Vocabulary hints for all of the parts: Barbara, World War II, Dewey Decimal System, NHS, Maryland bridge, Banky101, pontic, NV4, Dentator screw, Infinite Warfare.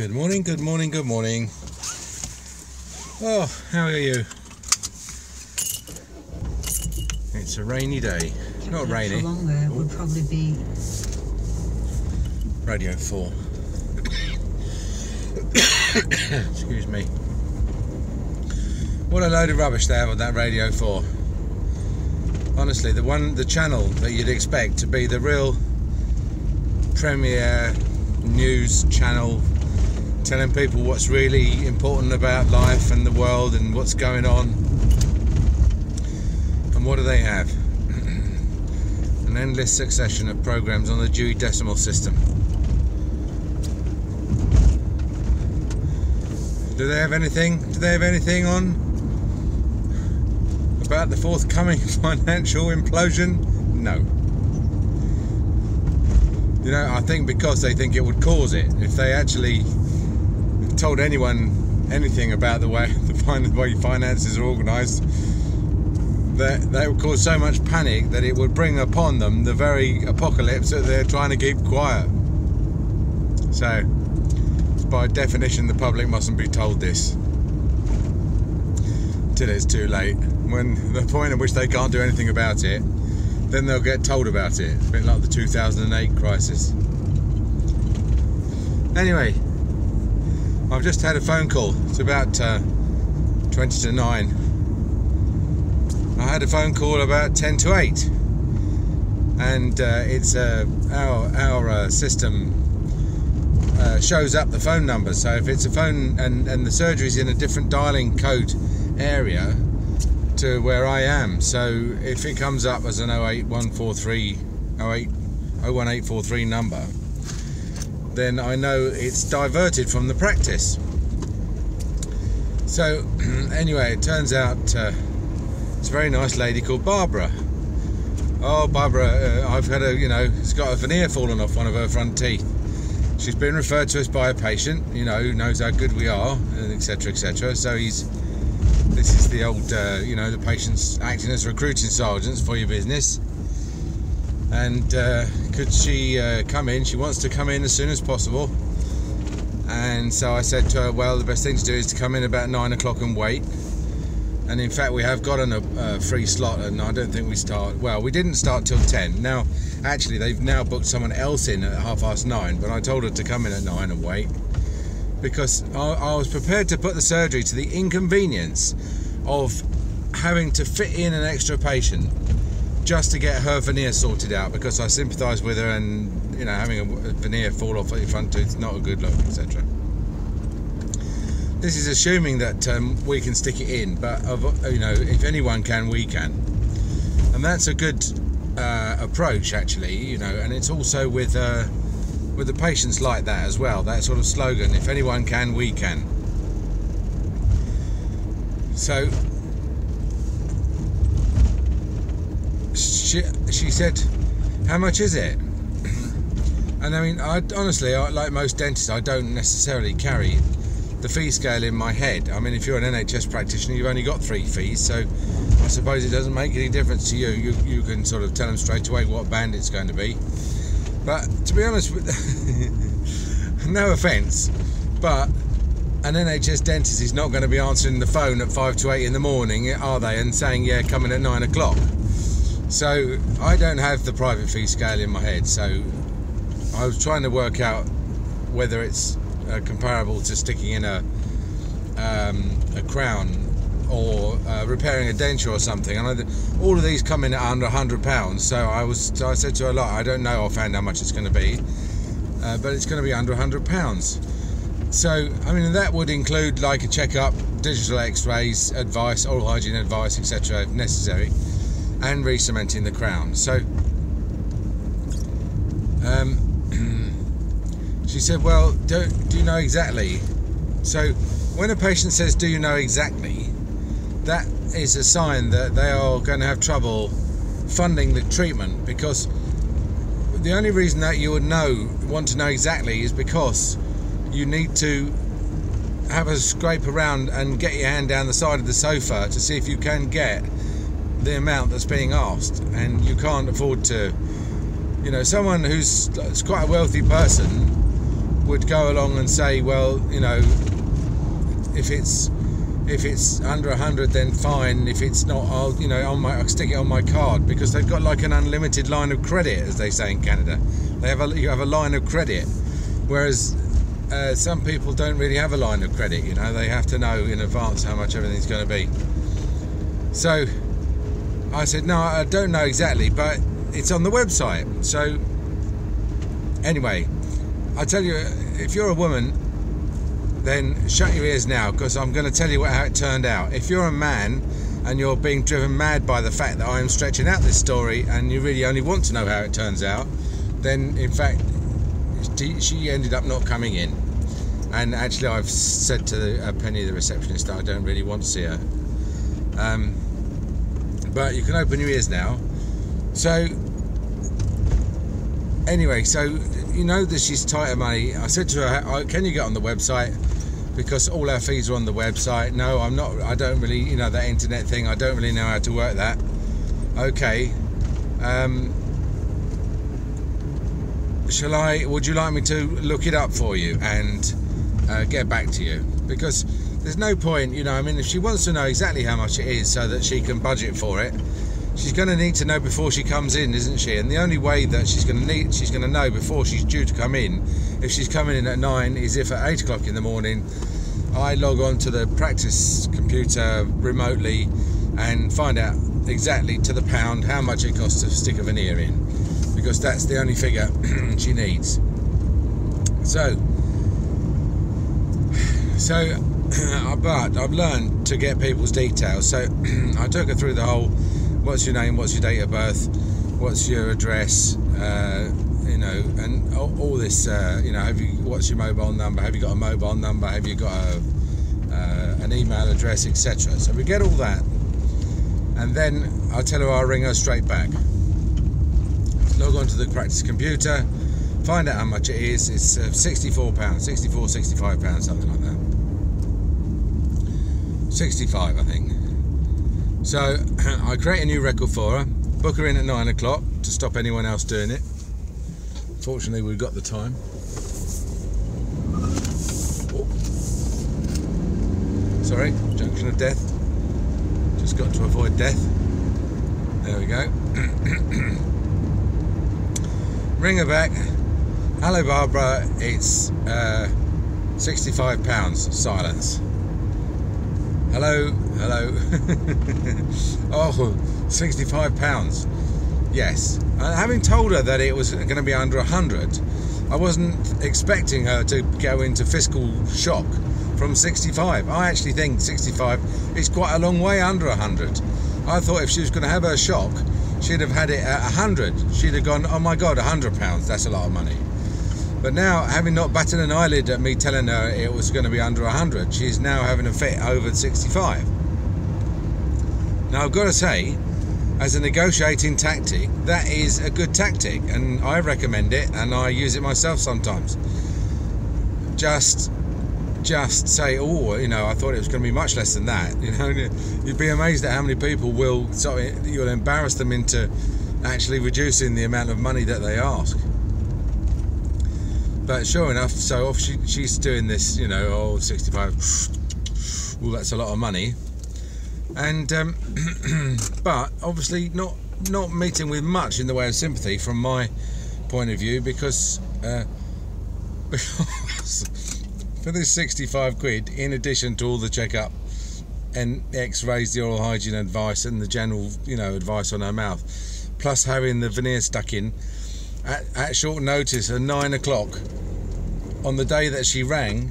Good morning, good morning, good morning. Oh, how are you? It's a rainy day. Not rainy. It would probably be Radio 4. Excuse me. What a load of rubbish they have on that Radio 4. Honestly, the channel that you'd expect to be the real premier news channel, telling people what's really important about life and the world and what's going on. And what do they have? An endless succession of programs on the Dewey Decimal System. Do they have anything? Do they have anything on about the forthcoming financial implosion? No. You know, I think because they think it would cause it. If they actually told anyone anything about the way finances are organised, that would cause so much panic that it would bring upon them the very apocalypse that they're trying to keep quiet. So, by definition, the public mustn't be told this till it's too late. When the point at which they can't do anything about it, then they'll get told about it. A bit like the 2008 crisis. Anyway, I've just had a phone call. It's about 20 to 9. I had a phone call about 10 to 8, and it's our system. Shows up the phone number, so if it's a phone and the surgery's in a different dialing code area to where I am, so if it comes up as an 08143 01843 number, then I know it's diverted from the practice. So anyway, it turns out it's a very nice lady called Barbara. Oh, Barbara, I've had a, you know, she's got a veneer fallen off one of her front teeth. She's been referred to us by a patient, you know, who knows how good we are, etc, etc. So this is the old, you know, the patient's acting as recruiting sergeants for your business. And could she come in? She wants to come in as soon as possible. And so I said to her, well, the best thing to do is to come in about 9 o'clock and wait. And in fact, we have got a free slot, and I don't think we start. Well, we didn't start till 10. Now, actually, they've now booked someone else in at 9:30, but I told her to come in at 9 and wait, because I was prepared to put the surgery to the inconvenience of having to fit in an extra patient just to get her veneer sorted out, because I sympathise with her, and, you know, having a veneer fall off your front tooth is not a good look, etc. This is assuming that we can stick it in, but, you know, if anyone can, we can. And that's a good approach, actually, you know, and it's also with the patients like that as well, that sort of slogan, if anyone can, we can. So, she said, how much is it? And I mean, honestly, like most dentists, I don't necessarily carry the fee scale in my head. I mean, if you're an NHS practitioner, you've only got 3 fees, so I suppose it doesn't make any difference to you. You can sort of tell them straight away what band it's going to be. But to be honest, with no offence, but an NHS dentist is not going to be answering the phone at 7:55 in the morning, are they? And saying, yeah, come in at 9 o'clock. So I don't have the private fee scale in my head, so I was trying to work out whether it's comparable to sticking in a crown or repairing a denture or something. And all of these come in at under £100, so I said to her, lot, I don't know offhand how much it's going to be, but it's going to be under £100. So I mean, that would include like a checkup, digital x-rays, advice, oral hygiene advice, etc, if necessary, and re-cementing the crown. So she said, well, do you know exactly? So when a patient says, do you know exactly, that is a sign that they are going to have trouble funding the treatment, because the only reason that you would want to know exactly is because you need to have a scrape around and get your hand down the side of the sofa to see if you can get the amount that's being asked. And you can't afford to, you know, someone who's quite a wealthy person would go along and say, well, you know, if it's under 100, then fine. If it's not, I'll, you know, I'll stick it on my card, because they've got like an unlimited line of credit, as they say in Canada. They have a, you have a line of credit, whereas some people don't really have a line of credit. You know, they have to know in advance how much everything's going to be. So I said, no, I don't know exactly, but it's on the website. So anyway, I tell you, if you're a woman, then shut your ears now, because I'm going to tell you how it turned out. If you're a man and you're being driven mad by the fact that I'm stretching out this story and you really only want to know how it turns out, then in fact she ended up not coming in. And actually I've said to Penny, the receptionist, that I don't really want to see her. But you can open your ears now. So anyway, so you know that she's tight of money. I said to her, can you get on the website, because all our fees are on the website. No, I'm not, I don't really, you know, that internet thing, I don't really know how to work that. Okay, would you like me to look it up for you and get back to you? Because there's no point, you know, I mean, if she wants to know exactly how much it is so that she can budget for it, she's going to need to know before she comes in, isn't she? And the only way that she's going to know before she's due to come in, if she's coming in at 9, is if at 8 o'clock in the morning I log on to the practice computer remotely and find out exactly to the pound how much it costs to stick a veneer in, because that's the only figure she needs. So but I've learned to get people's details. So I took her through the whole, what's your name, what's your date of birth, what's your address, you know, and all this, you know, what's your mobile number, have you got a mobile number, have you got a, an email address, etc. So we get all that, and then I tell her I'll ring her straight back. Log on to the practice computer, find out how much it is. It's £64, 64, £65, something like that. 65, I think. So I create a new record for her, book her in at 9 o'clock to stop anyone else doing it. Fortunately, we've got the time. Oh. Sorry, junction of death. Just got to avoid death. There we go. Ring her back. Hello, Barbara. It's £65. Silence. Hello, hello. Oh, £65. Yes. Having told her that it was going to be under 100, I wasn't expecting her to go into fiscal shock from 65. I actually think 65 is quite a long way under 100. I thought if she was going to have her shock, she'd have had it at 100. She'd have gone, oh my God, £100, that's a lot of money. But now, having not batted an eyelid at me telling her it was going to be under 100, she's now having a fit over 65. Now, I've got to say, as a negotiating tactic, that is a good tactic, and I recommend it, and I use it myself sometimes. Just say, oh, you know, I thought it was going to be much less than that. You know, you'd be amazed at how many people will, sorry, you'll embarrass them into actually reducing the amount of money that they ask. But sure enough, so off she's doing this, you know, oh, 65, well, that's a lot of money. And, but obviously not meeting with much in the way of sympathy from my point of view, because for this 65 quid, in addition to all the checkup and x-rays, the oral hygiene advice and the general, you know, advice on her mouth, plus having the veneer stuck in, at short notice at 9 o'clock on the day that she rang,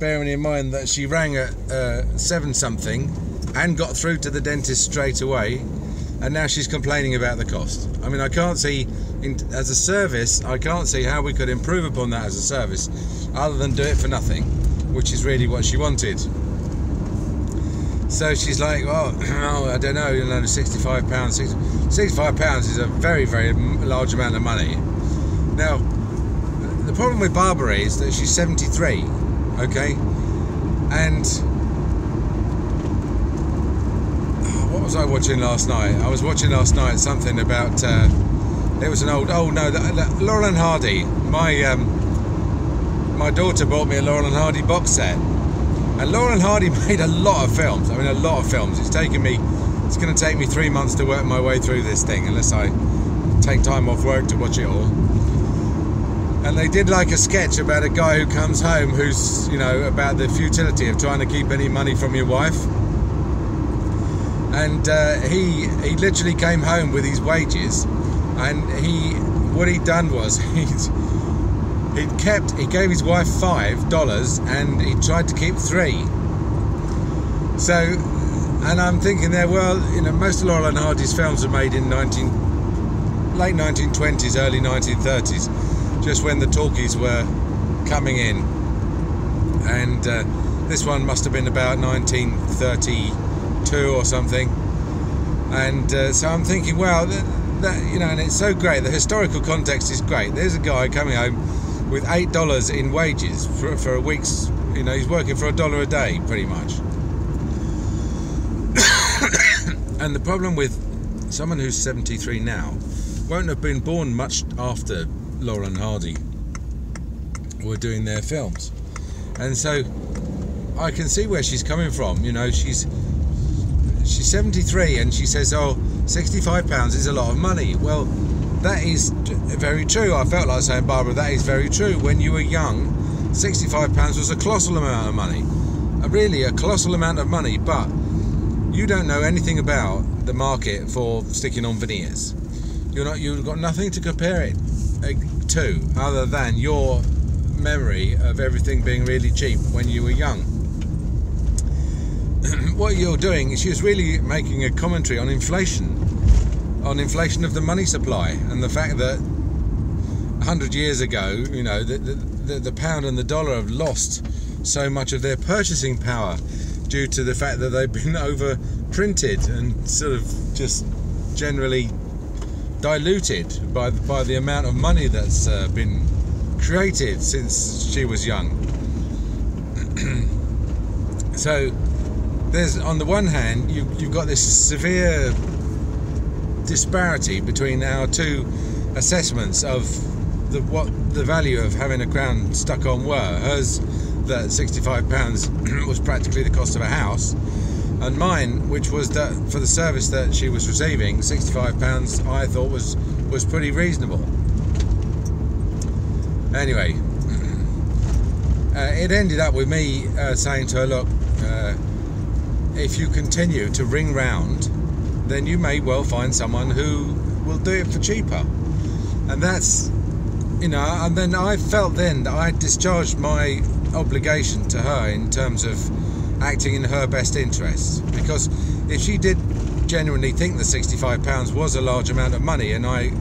bearing in mind that she rang at 7 something and got through to the dentist straight away, and now she's complaining about the cost. I mean, I can't see, as a service, I can't see how we could improve upon that as a service other than do it for nothing, which is really what she wanted. So she's like, well, oh, I don't know, you know, £65. £65 is a very, very large amount of money. Now, the problem with Barbara is that she's 73, okay? And what was I watching last night? I was watching last night something about, it was an old, oh no, Laurel and Hardy, my my daughter bought me a Laurel and Hardy box set. And Laurel and Hardy made a lot of films. I mean, a lot of films. It's going to take me 3 months to work my way through this thing, unless I take time off work to watch it all. And they did like a sketch about a guy who comes home who's, you know, about the futility of trying to keep any money from your wife. And he literally came home with his wages, and he gave his wife $5 and he tried to keep 3. So, and I'm thinking there, well, you know, most of Laurel and Hardy's films were made in late 1920s, early 1930s, just when the talkies were coming in. And this one must have been about 1932 or something. And so I'm thinking, well, you know, and it's so great, the historical context is great. There's a guy coming home with $8 in wages for a week's, you know, he's working for $1 a day pretty much. And the problem with someone who's 73 now won't have been born much after Laurel and Hardy were doing their films, and so I can see where she's coming from. You know, she's 73 and she says, oh, £65 is a lot of money. Well, that is very true. I felt like saying, Barbara, that is very true. When you were young, £65 was a colossal amount of money, really a colossal amount of money. But you don't know anything about the market for sticking on veneers. You've got nothing to compare it to other than your memory of everything being really cheap when you were young. What you're doing is she's really making a commentary on inflation of the money supply, and the fact that 100 years ago, you know, the pound and the dollar have lost so much of their purchasing power due to the fact that they've been over printed and sort of just generally diluted by the amount of money that's been created since she was young. So there's, on the one hand, you've got this severe disparity between our two assessments of what the value of having a crown stuck on were. Hers, that £65 was practically the cost of a house, and mine, which was that for the service that she was receiving, £65 I thought was pretty reasonable. Anyway, it ended up with me saying to her, look, if you continue to ring round, then you may well find someone who will do it for cheaper. And that's, you know, and then I felt then that I discharged my obligation to her in terms of acting in her best interests. Because if she did genuinely think that £65 was a large amount of money, and I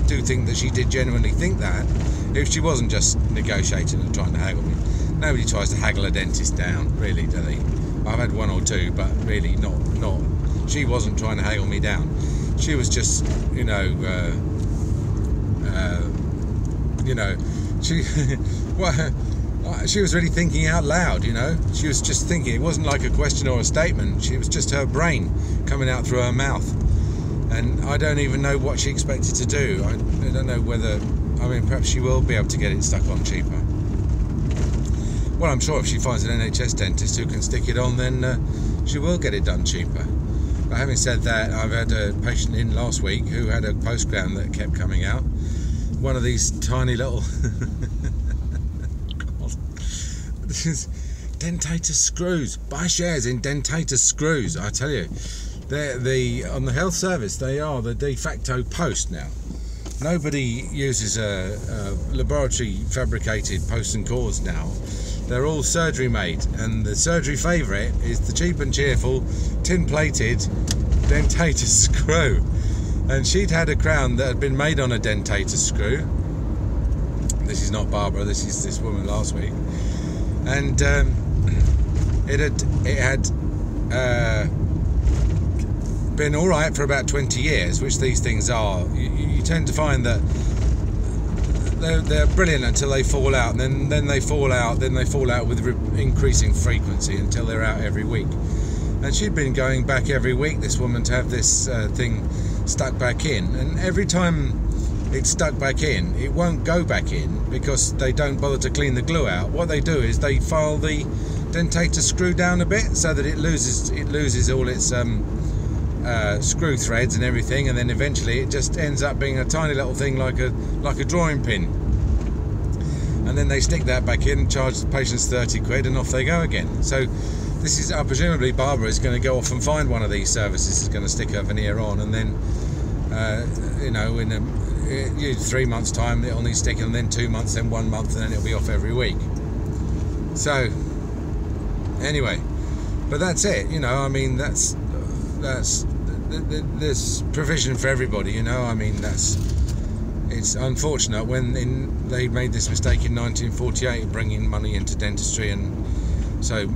do think that she did genuinely think that, if she wasn't just negotiating and trying to haggle me. Nobody tries to haggle a dentist down, really, do they? I've had one or two, but really not. She wasn't trying to haggle me down. She was just, you know, she was really thinking out loud, you know. She was just thinking. It wasn't like a question or a statement. She was just her brain coming out through her mouth. And I don't even know what she expected to do. I don't know whether, I mean, perhaps she will be able to get it stuck on cheaper. Well, I'm sure if she finds an NHS dentist who can stick it on, then she will get it done cheaper. But having said that, I've had a patient in last week who had a postcrown that kept coming out. One of these tiny little... God. This is Dentator screws. Buy shares in Dentator screws, I tell you. On the health service, they are the de facto post now. Nobody uses a laboratory fabricated posts and cores now. They're all surgery made, and the surgery favourite is the cheap and cheerful tin plated Dentator screw. And she'd had a crown that had been made on a Dentator screw. This is not Barbara, this is this woman last week. And it had been all right for about 20 years, which these things are. You tend to find that they're brilliant until they fall out, and then they fall out with increasing frequency until they're out every week. And she'd been going back every week, this woman, to have this thing stuck back in. And every time it's stuck back in. It won't go back in because they don't bother to clean the glue out. What they do is they file the dentator screw down a bit so that it loses all its screw threads and everything, and then eventually it just ends up being a tiny little thing like a drawing pin. And then they stick that back in, charge the patients 30 quid, and off they go again. So this is, presumably Barbara is going to go off and find one of these services, is going to stick her veneer on, and then you know, in 3 months time it'll need sticking, and then 2 months, then 1 month, and then it'll be off every week. So anyway, but that's it, you know, I mean, that's there's provision for everybody, you know. I mean, that's, it's unfortunate when they made this mistake in 1948, bringing money into dentistry, and so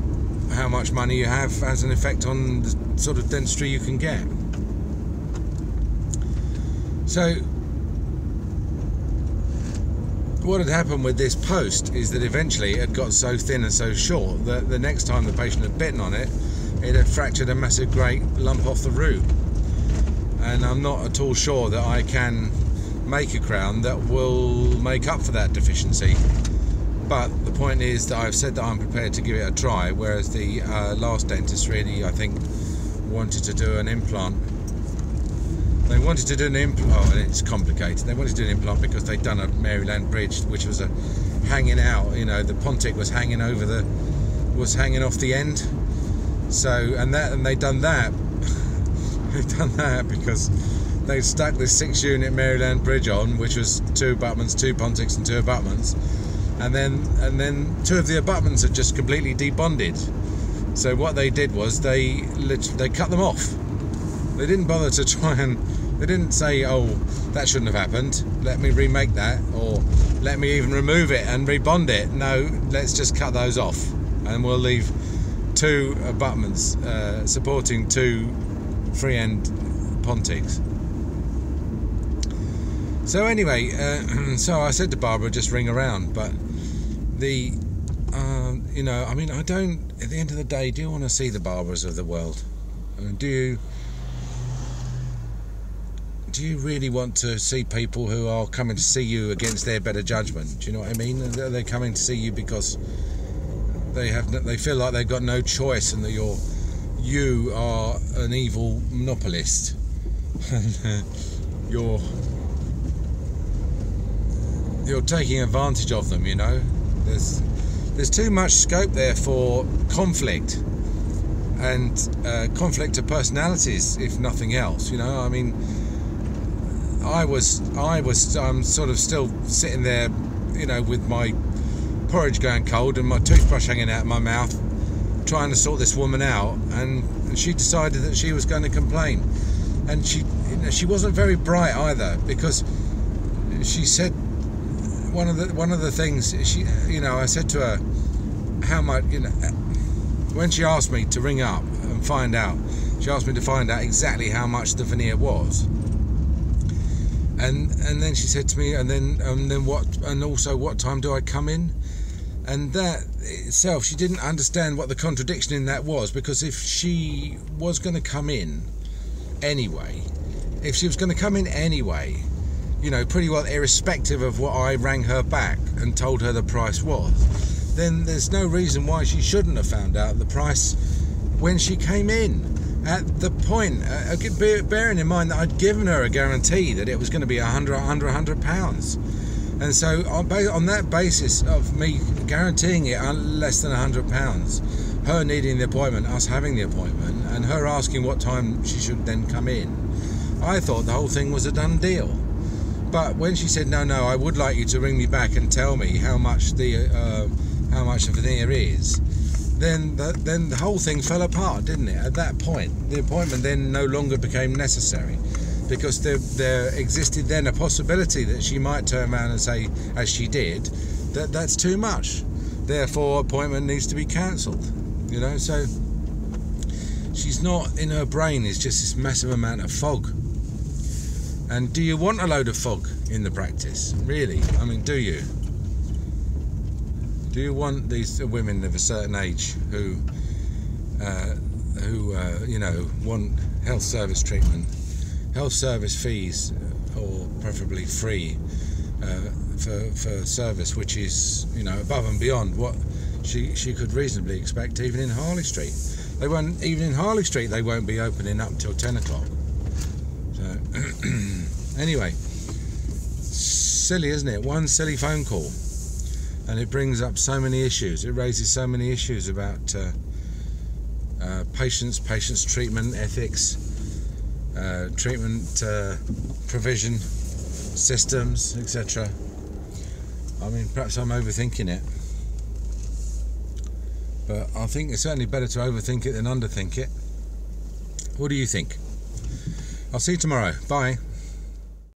how much money you have has an effect on the sort of dentistry you can get. So what had happened with this post is that eventually it had got so thin and so short that the next time the patient had bitten on it, it had fractured a massive great lump off the root. And I'm not at all sure that I can make a crown that will make up for that deficiency. But the point is that I've said that I'm prepared to give it a try, whereas the last dentist really, I think, wanted to do an implant. They wanted to do an implant, oh, and it's complicated. They wanted to do an implant because they'd done a Maryland bridge, which was a hanging out, you know, the pontic was hanging over the, was hanging off the end. So, and they'd done that, they'd done that because they'd stuck this 6-unit Maryland bridge on, which was 2 abutments, 2 pontics and 2 abutments. And then 2 of the abutments had just completely debonded. So what they did was they cut them off. They didn't bother to try and, they didn't say, oh, that shouldn't have happened, let me remake that, or let me even remove it and rebond it. No, let's just cut those off and we'll leave 2 abutments supporting 2 free-end pontics. So anyway, so I said to Barbara, just ring around, but the, you know, I mean, I don't, at the end of the day, do you want to see the Barbaras of the world? I mean, do you really want to see people who are coming to see you against their better judgment? Do you know what I mean? They're coming to see you because they feel like they've got no choice and that you are an evil monopolist. You're taking advantage of them, you know. There's too much scope there for conflict and conflict of personalities, if nothing else, you know. I mean, I'm sort of still sitting there, you know, with my porridge going cold and my toothbrush hanging out of my mouth, trying to sort this woman out, and she decided that she was going to complain, and she, you know, she wasn't very bright either, because she said, one of the things she, you know, I said to her, how much, you know, when she asked me to ring up and find out, she asked me to find out exactly how much the veneer was, and then she said to me, and then what, and also what time do I come in? And that itself, she didn't understand what the contradiction in that was, because if she was going to come in anyway, you know, pretty well irrespective of what I rang her back and told her the price was, then there's no reason why she shouldn't have found out the price when she came in. At the point, bearing in mind that I'd given her a guarantee that it was going to be £100, and so on that basis of me guaranteeing it less than £100, her needing the appointment, us having the appointment, and her asking what time she should then come in, I thought the whole thing was a done deal. But when she said, no, I would like you to ring me back and tell me how much the veneer is, then the whole thing fell apart, didn't it? At that point, the appointment then no longer became necessary, because there existed then a possibility that she might turn around and say, as she did, that that's too much, therefore appointment needs to be cancelled, you know. So she's not, in her brain is just this massive amount of fog. And do you want a load of fog in the practice, really? I mean, do you want these women of a certain age who you know, want health service treatment, health service fees or preferably free for service, which is, you know, above and beyond what she could reasonably expect even in Harley Street. They won't, even in Harley Street they won't be opening up until 10 o'clock. So anyway, silly, isn't it? One silly phone call and it brings up so many issues. It raises so many issues about patients' treatment ethics, treatment provision systems, etc. I mean, perhaps I'm overthinking it, but I think it's certainly better to overthink it than underthink it. What do you think? I'll see you tomorrow. Bye.